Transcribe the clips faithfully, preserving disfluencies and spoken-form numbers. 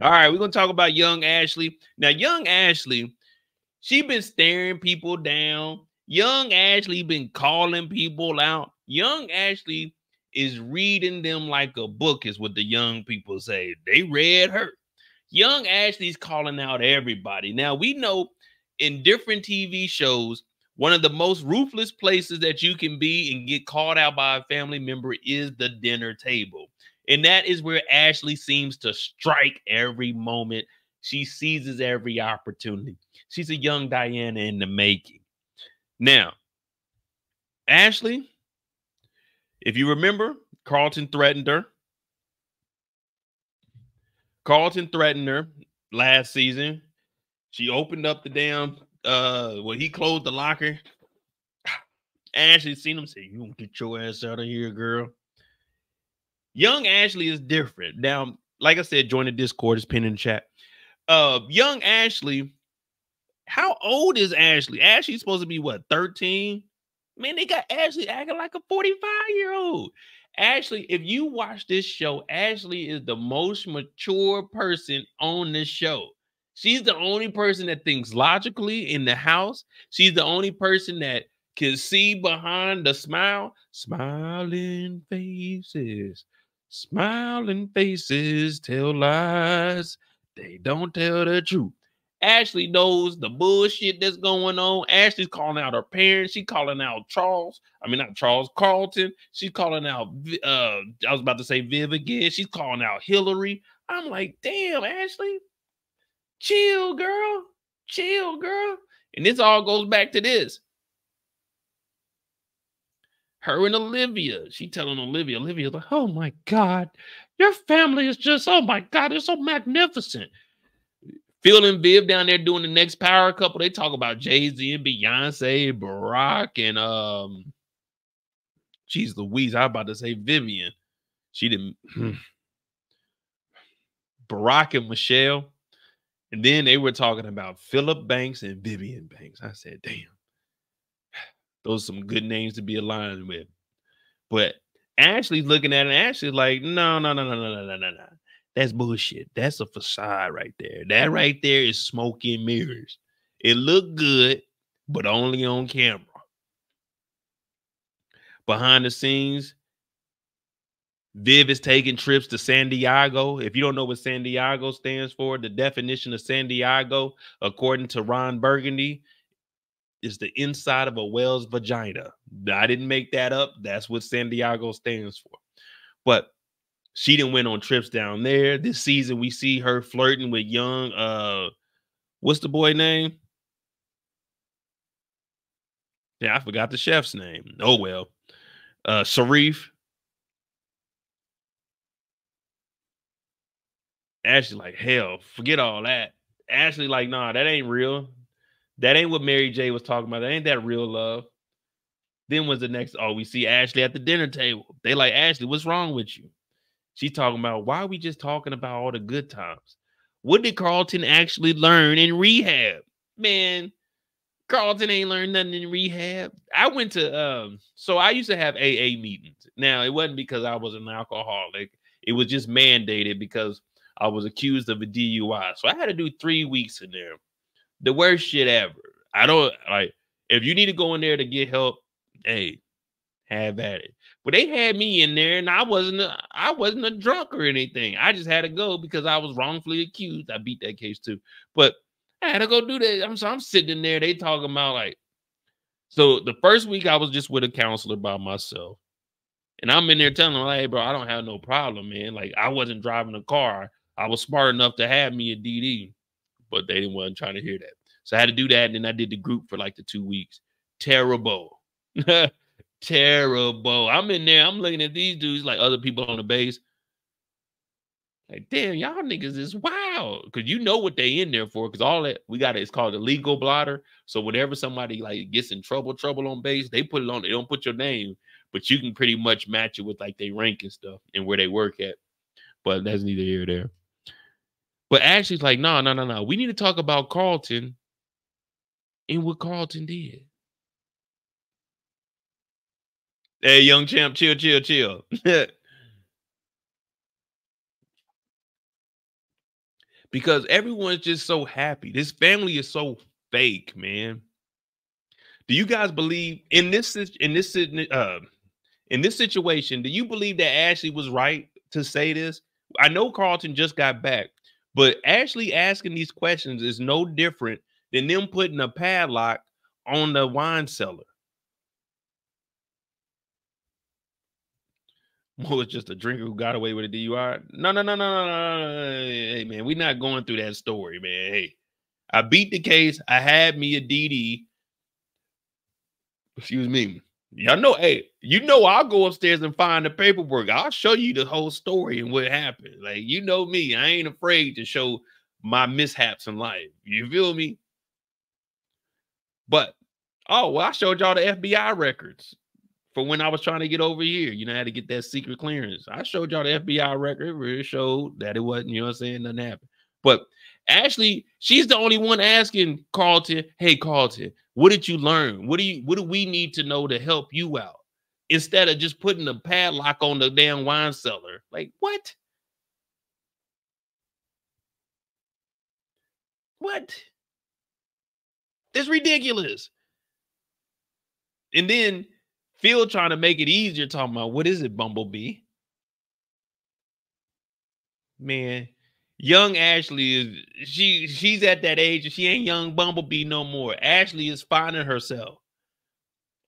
All right, we're going to talk about young Ashley. Now, young Ashley, she been staring people down. Young Ashley been calling people out. Young Ashley is reading them like a book, is what the young people say. They read her. Young Ashley's calling out everybody. Now, we know in different T V shows, one of the most ruthless places that you can be and get called out by a family member is the dinner table. And that is where Ashley seems to strike every moment. She seizes every opportunity. She's a young Diana in the making. Now, Ashley, if you remember, Carlton threatened her. Carlton threatened her last season. She opened up the damn, uh, well, he closed the locker. Ashley seen him, said, "You don't get your ass out of here, girl." Young Ashley is different. Now, like I said, join the Discord, it's pinned in the chat. Uh, young Ashley, how old is Ashley? Ashley's supposed to be, what, thirteen? Man, they got Ashley acting like a forty-five-year-old. Ashley, if you watch this show, Ashley is the most mature person on this show. She's the only person that thinks logically in the house. She's the only person that can see behind the smile. Smiling faces, smiling faces tell lies. They don't tell the truth. Ashley knows the bullshit that's going on. Ashley's calling out her parents. She's calling out Charles. I mean, not Charles, Carlton. She's calling out, uh, I was about to say Viv again. She's calling out Hillary. I'm like, damn, Ashley. Chill, girl. Chill, girl. And this all goes back to this. Her and Olivia. She telling Olivia. Olivia's like, "Oh, my God. Your family is just, oh, my God. They're so magnificent." Phil and Viv down there doing the next power couple. They talk about Jay-Z and Beyonce, and Barack, and um, geez Louise, I was about to say Vivian. She didn't. Barack and Michelle. And then they were talking about Philip Banks and Vivian Banks. I said, damn, those are some good names to be aligned with. But Ashley's looking at it, and Ashley's like, no, no, no, no, no, no, no, no, no. That's bullshit. That's a facade right there. That right there is smoke and mirrors. It looked good, but only on camera. Behind the scenes, Viv is taking trips to San Diego. If you don't know what San Diego stands for, the definition of San Diego, according to Ron Burgundy, is the inside of a whale's vagina. I didn't make that up. That's what San Diego stands for. But she done went on trips down there. This season, we see her flirting with young, uh, what's the boy name? Yeah, I forgot the chef's name. Oh, well. Uh, Sharif. Ashley like, hell, forget all that. Ashley like, nah, that ain't real. That ain't what Mary J was talking about. That ain't that real love. Then was the next, oh, we see Ashley at the dinner table. They like, Ashley, what's wrong with you? She's talking about, why are we just talking about all the good times? What did Carlton actually learn in rehab? Man, Carlton ain't learned nothing in rehab. I went to, um, so I used to have A A meetings. Now, it wasn't because I was an alcoholic. It was just mandated because I was accused of a D U I. So I had to do three weeks in there. The worst shit ever. I don't, like, if you need to go in there to get help, hey, have at it. But they had me in there, and I wasn't a, I wasn't a drunk or anything. I just had to go because I was wrongfully accused. I beat that case too. But I had to go do that. I'm so I'm sitting in there. They talking about like, so the first week I was just with a counselor by myself, and I'm in there telling them, like, hey, bro, I don't have no problem, man. Like, I wasn't driving a car. I was smart enough to have me a D D, but they didn't want trying to hear that. So I had to do that, and then I did the group for like the two weeks. Terrible. Terrible. I'm in there. I'm looking at these dudes like other people on the base. Like, damn, y'all niggas is wild. Because you know what they in there for. Because all that we got is called a legal blotter. So whenever somebody like gets in trouble, trouble on base, they put it on. They don't put your name. But you can pretty much match it with like they rank and stuff and where they work at. But that's neither here or there. But Ashley's like, no, no, no, no. We need to talk about Carlton and what Carlton did. Hey, young champ, chill, chill, chill. because everyone's just so happy. This family is so fake, man. Do you guys believe in this in this uh, in this situation? Do you believe that Ashley was right to say this? I know Carlton just got back, but Ashley asking these questions is no different than them putting a padlock on the wine cellar. Well, it's just a drinker who got away with a D U I. No, no, no, no, no, no, no. Hey, man, we're not going through that story, man. Hey, I beat the case. I had me a D D. Excuse me. Y'all know, hey, you know I'll go upstairs and find the paperwork. I'll show you the whole story and what happened. Like, you know me. I ain't afraid to show my mishaps in life. You feel me? But, oh, well, I showed y'all the F B I records. For when I was trying to get over here, you know, I had to get that secret clearance. I showed y'all the F B I record where it showed that it wasn't, you know what I'm saying, nothing happened. But Ashley, she's the only one asking Carlton, hey, Carlton, what did you learn? What do you, what do we need to know to help you out? Instead of just putting a padlock on the damn wine cellar. Like, what? What? It's ridiculous. And then Phil trying to make it easier, talking about, what is it, Bumblebee? Man, young Ashley is, she she's at that age and she ain't young Bumblebee no more. Ashley is finding herself.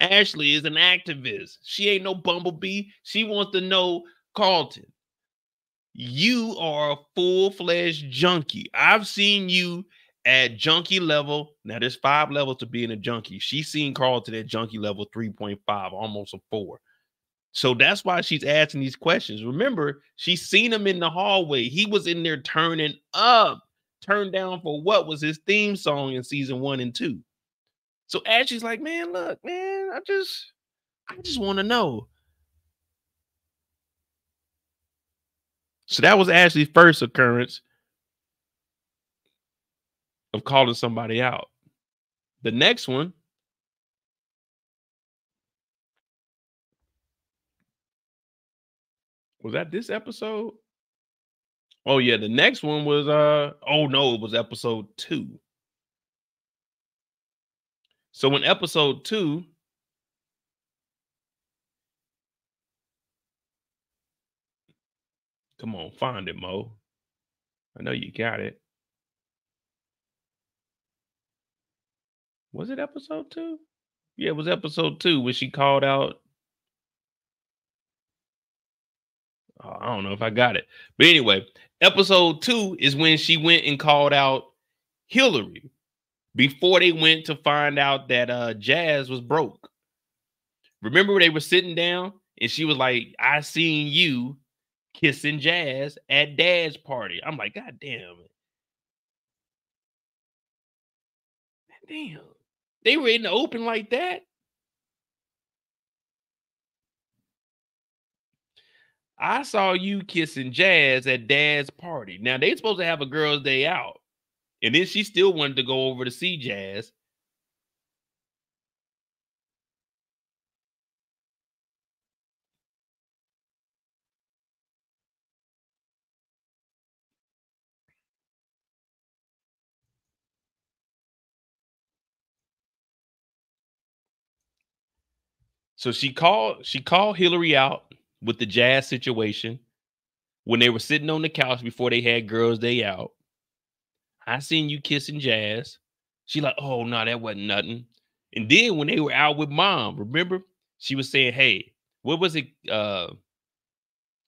Ashley is an activist. She ain't no Bumblebee. She wants to know, Carlton, you are a full-fledged junkie. I've seen you at junkie level. Now there's five levels to being a junkie. She's seen Carlton at junkie level three point five, almost a four. So that's why she's asking these questions. Remember, she's seen him in the hallway. He was in there turning up, turned down for what was his theme song in season one and two. So Ashley's like, man, look, man, I just, I just want to know. So that was Ashley's first occurrence of calling somebody out. The next one was that this episode? Oh yeah, the next one was uh oh no, it was episode two. So in episode two, come on, find it, Mo. I know you got it. Was it episode two? Yeah, it was episode two when she called out. Oh, I don't know if I got it. But anyway, episode two is when she went and called out Hillary before they went to find out that uh, Jazz was broke. Remember they were sitting down and she was like, I seen you kissing Jazz at Dad's party. I'm like, God damn it. Damn. They were in the open like that. I saw you kissing Jazz at Dad's party. Now, they supposed to have a girls' day out. And then she still wanted to go over to see Jazz. So she called she called Hillary out with the Jazz situation when they were sitting on the couch before they had girls' day out. I seen you kissing Jazz. She like, oh, no, that wasn't nothing. And then when they were out with Mom, remember, she was saying, hey, what was it? Uh,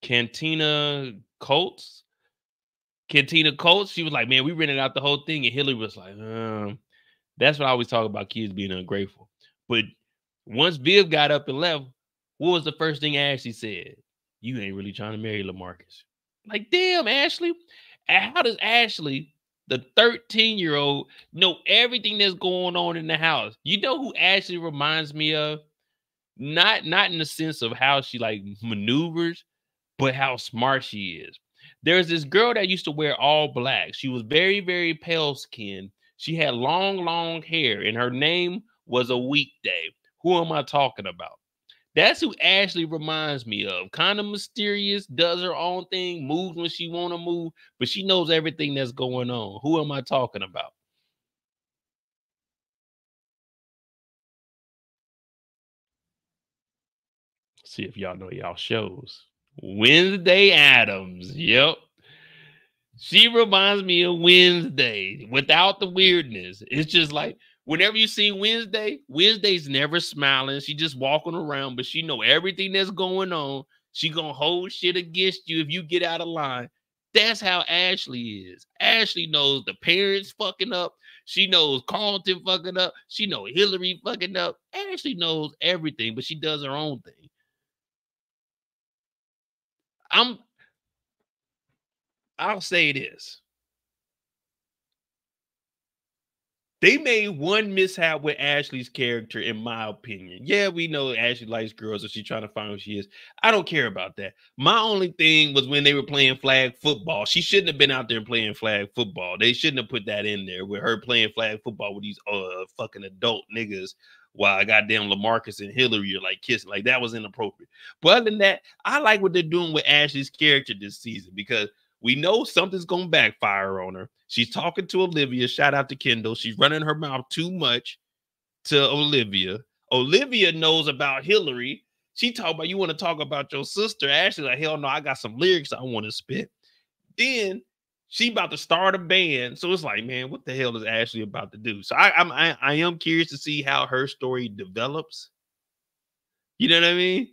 Cantina Colts? Cantina Colts? She was like, man, we rented out the whole thing. And Hillary was like, um, that's what I always talk about, kids being ungrateful. But once Viv got up and left, what was the first thing Ashley said? You ain't really trying to marry LaMarcus. Like, damn, Ashley. How does Ashley, the thirteen-year-old, know everything that's going on in the house? You know who Ashley reminds me of? Not, not in the sense of how she, like, maneuvers, but how smart she is. There's this girl that used to wear all black. She was very, very pale-skinned. She had long, long hair, and her name was a weekday. Who am I talking about? That's who Ashley reminds me of. Kind of mysterious, does her own thing, moves when she want to move, but she knows everything that's going on. Who am I talking about? Let's see if y'all know y'all shows. Wednesday Addams. Yep. She reminds me of Wednesday without the weirdness. It's just like, whenever you see Wednesday, Wednesday's never smiling. She just walking around, but she know everything that's going on. She gonna hold shit against you if you get out of line. That's how Ashley is. Ashley knows the parents fucking up. She knows Carlton fucking up. She know Hillary fucking up. Ashley knows everything, but she does her own thing. I'm, I'll say this. They made one mishap with Ashley's character, in my opinion. Yeah, we know Ashley likes girls, so she's trying to find who she is. I don't care about that. My only thing was when they were playing flag football. She shouldn't have been out there playing flag football. They shouldn't have put that in there with her playing flag football with these uh fucking adult niggas while goddamn LaMarcus and Hillary are like kissing. Like, that was inappropriate. But other than that, I like what they're doing with Ashley's character this season, because we know something's going to backfire on her. She's talking to Olivia. Shout out to Kendall. She's running her mouth too much to Olivia. Olivia knows about Hillary. She talking about, you want to talk about your sister. Ashley's like, hell no, I got some lyrics I want to spit. Then she about to start a band. So it's like, man, what the hell is Ashley about to do? So I, I'm, I, I am curious to see how her story develops. You know what I mean?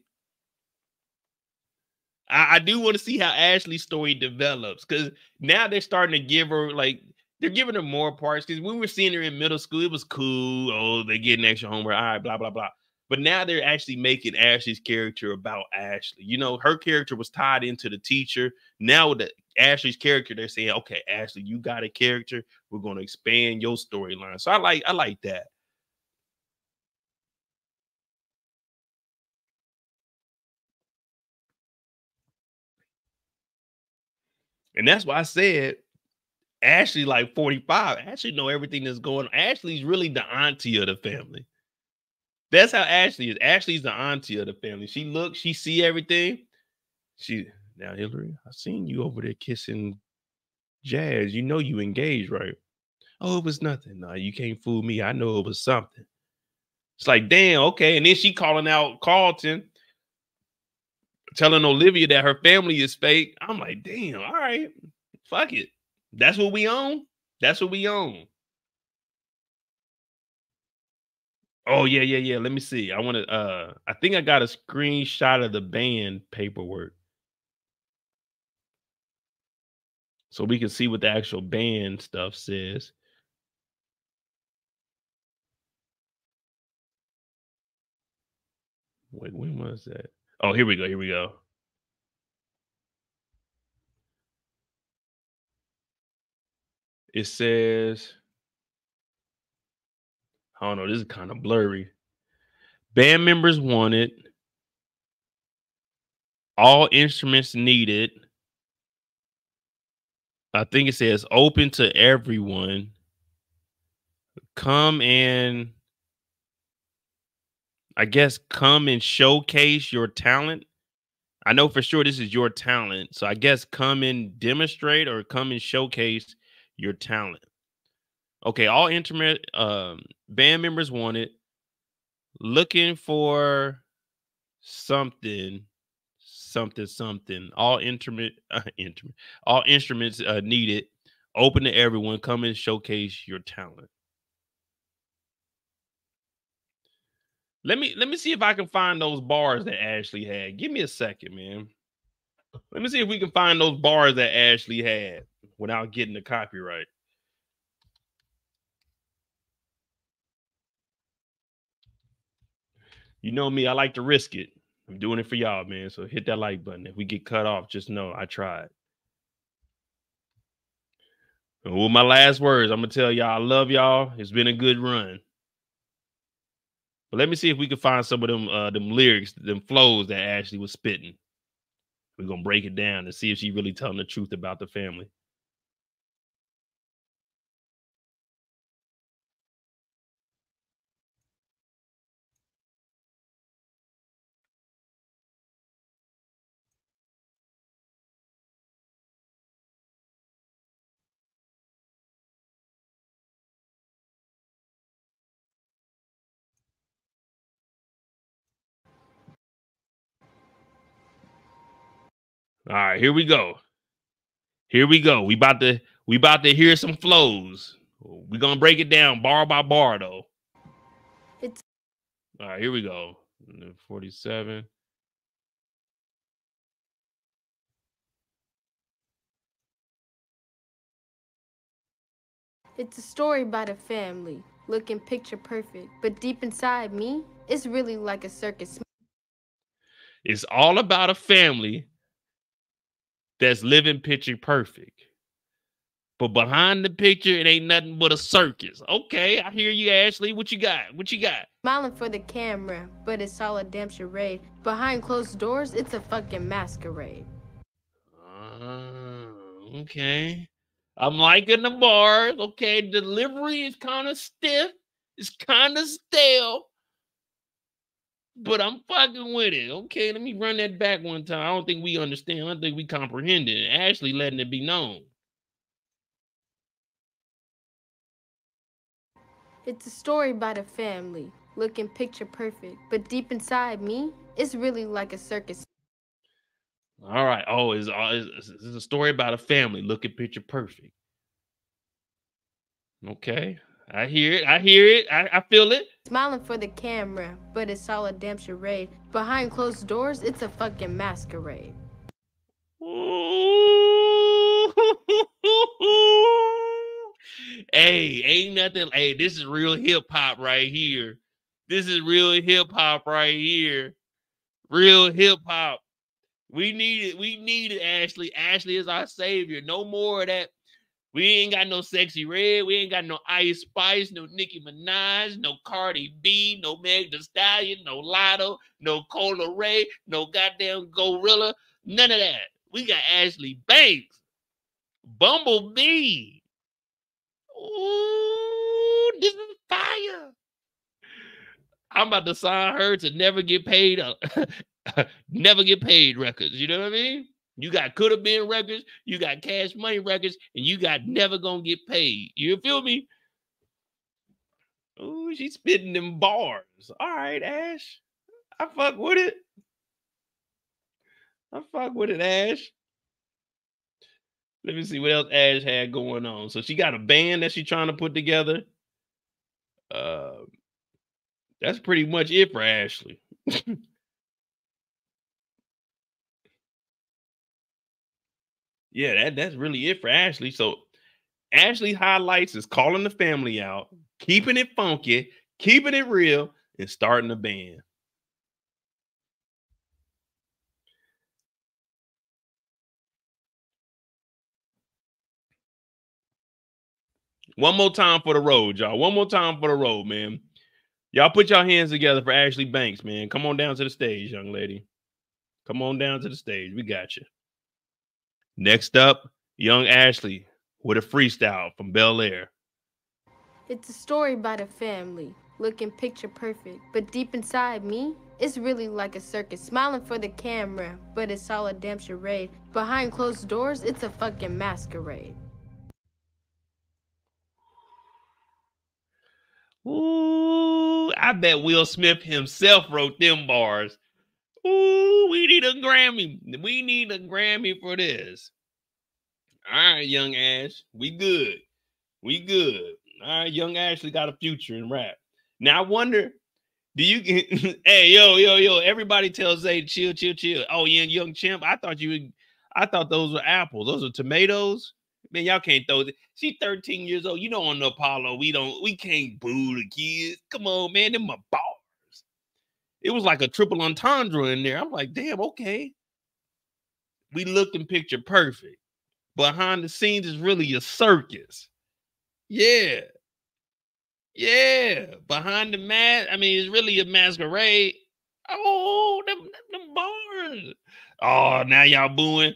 I do want to see how Ashley's story develops, because now they're starting to give her, like, they're giving her more parts. Because when we were seeing her in middle school, it was cool. Oh, they're getting extra homework. All right, blah, blah, blah. But now they're actually making Ashley's character about Ashley. You know, her character was tied into the teacher. Now with the, Ashley's character, they're saying, okay, Ashley, you got a character. We're going to expand your storyline. So I like, I like that. And that's why I said Ashley, like forty-five, Ashley know everything that's going on. Ashley's really the auntie of the family. That's how Ashley is. Ashley's the auntie of the family. She looks, she see everything. She, now Hillary, I seen you over there kissing Jazz. You know you engaged, right? Oh, it was nothing. No, you can't fool me. I know it was something. It's like, damn, okay. And then she calling out Carlton, telling Olivia that her family is fake. I'm like, damn, all right, fuck it. That's what we own. That's what we own. Oh, yeah, yeah, yeah. Let me see. I want to, uh, I think I got a screenshot of the band paperwork, so we can see what the actual band stuff says. Wait, when was that? Oh, here we go. Here we go. It says, I don't know, this is kind of blurry. Band members wanted, all instruments needed. I think it says open to everyone. Come and I guess come and showcase your talent. I know for sure this is your talent. So I guess come and demonstrate or come and showcase your talent. Okay, all intimate um, band members wanted. Looking for something, something, something. All intimate, uh, intimate. All instruments uh, needed. Open to everyone. Come and showcase your talent. Let me let me see if I can find those bars that Ashley had. Give me a second, man. Let me see if we can find those bars that Ashley had without getting the copyright. You know me, I like to risk it. I'm doing it for y'all, man. So hit that like button. If we get cut off, just know I tried. And with my last words, I'm gonna tell y'all I love y'all. It's been a good run. But let me see if we can find some of them uh, them lyrics, them flows that Ashley was spitting. We're going to break it down and see if she's really telling the truth about the family. All right, here we go. Here we go. We about to we about to hear some flows. We're gonna break it down bar by bar though. It's all right, here we go. forty-seven. It's a story about a family, looking picture perfect, but deep inside me, it's really like a circus. It's all about a family that's living picture perfect, but behind the picture, it ain't nothing but a circus. Okay, I hear you, Ashley. What you got? What you got? Smiling for the camera, but it's all a damn charade. Behind closed doors, it's a fucking masquerade. Uh, okay. I'm liking the bars. Okay, delivery is kind of stiff. It's kind of stale. But I'm fucking with it. Okay, let me run that back one time. I don't think we understand. I don't think we comprehend it. Ashley letting it be known. It's a story about a family, looking picture perfect. But deep inside me, it's really like a circus. All right. Oh, it's, it's, it's a story about a family looking picture perfect. Okay. I hear it. I hear it. I, I feel it. Smiling for the camera, but it's all a damn charade. Behind closed doors, it's a fucking masquerade. Hey, ain't nothing. Hey, this is real hip hop right here. This is real hip hop right here. Real hip hop. We need it. We need it, Ashley. Ashley is our savior. No more of that. We ain't got no Sexy Red. We ain't got no Ice Spice, no Nicki Minaj, no Cardi B, no Meg Thee Stallion, no Lotto, no Cola Ray, no goddamn Gorilla. None of that. We got Ashley Banks. Bumblebee. Ooh, this is fire. I'm about to sign her to never get paid up. Never get paid records. You know what I mean? You got Could Have Been records, you got Cash Money records, and you got Never Gonna Get Paid. You feel me? Ooh, she's spitting them bars. All right, Ash. I fuck with it. I fuck with it, Ash. Let me see what else Ash had going on. So she got a band that she's trying to put together. Uh, that's pretty much it for Ashley. Yeah, that, that's really it for Ashley. So Ashley highlights is calling the family out, keeping it funky, keeping it real, and starting a band. One more time for the road, y'all. One more time for the road, man. Y'all put your hands together for Ashley Banks, man. Come on down to the stage, young lady. Come on down to the stage. We got you. Next up, young Ashley with a freestyle from Bel-Air. It's a story about a family, looking picture perfect. But deep inside me, it's really like a circus. Smiling for the camera, but it's all a damn charade. Behind closed doors, it's a fucking masquerade. Ooh, I bet Will Smith himself wrote them bars. Ooh, we need a Grammy. We need a Grammy for this. All right, young Ash. We good. We good. All right, young Ashley got a future in rap. Now, I wonder, do you get... Hey, yo, yo, yo. Everybody tells Zay, chill, chill, chill. Oh, yeah, young chimp. I thought you would... I thought those were apples. Those are tomatoes. Man, y'all can't throw it. She's thirteen years old. You know, on the Apollo, we don't... We can't boo the kids. Come on, man. Them my ball. It was like a triple entendre in there. I'm like, damn, okay. We looking picture perfect. Behind the scenes is really a circus. Yeah. Yeah. Behind the mask, I mean, it's really a masquerade. Oh, them, them bars. Oh, now y'all booing.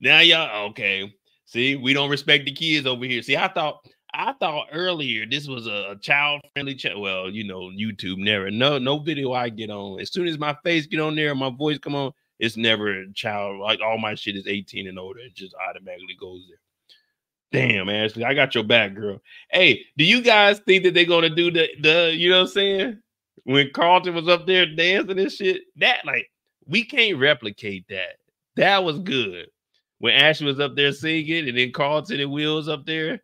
Now y'all, okay. See, we don't respect the kids over here. See, I thought... I thought earlier this was a child-friendly channel. Well, you know, YouTube never. No, no video I get on. As soon as my face get on there and my voice come on, it's never child. Like, all my shit is eighteen and older. It just automatically goes there. Damn, Ashley, I got your back, girl. Hey, do you guys think that they're gonna do the the? You know what I'm saying? When Carlton was up there dancing and shit, that like we can't replicate that. That was good. when Ashley was up there singing, and then Carlton and Will was up there.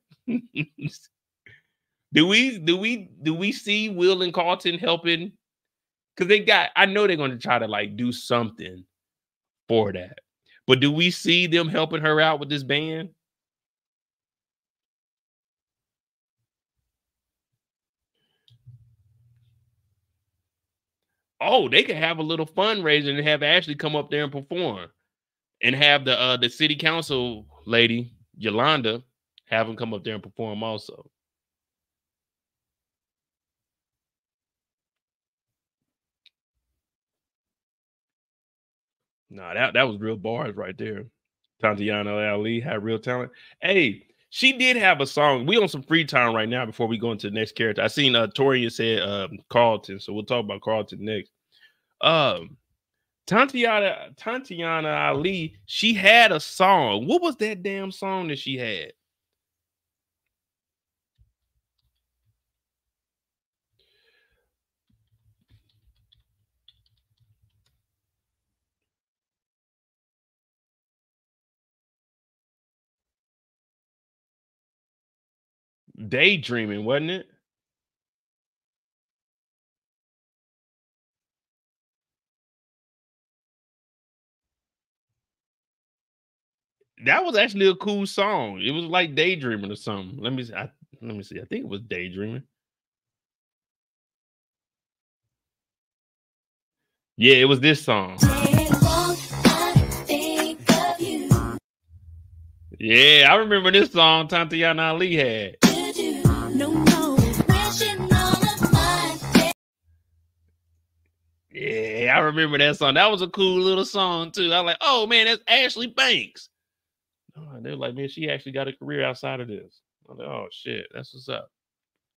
Do we do we do we see Will and Carlton helping? Because they got, I know they're going to try to like do something for that. But do we see them helping her out with this band? Oh, they could have a little fundraiser and have Ashley come up there and perform, and have the uh, the city council lady Yolanda have them come up there and perform also. Nah, that, that was real bars right there. Tatyana Ali had real talent. Hey, she did have a song. We on some free time right now before we go into the next character. I seen uh, Toria said uh, Carlton, so we'll talk about Carlton next. Um, Tatyana, Tatyana Ali, she had a song. What was that damn song that she had? Daydreaming, wasn't it? That was actually a cool song. It was like Daydreaming or something. Let me see. I, let me see. I think it was Daydreaming. Yeah, it was this song. Yeah, I remember this song Tatyana Ali had. No, no, my yeah, I remember that song. That was a cool little song too. I was like, oh man, that's Ashley Banks. Oh, they're like, man, she actually got a career outside of this. I was like, oh shit, that's what's up.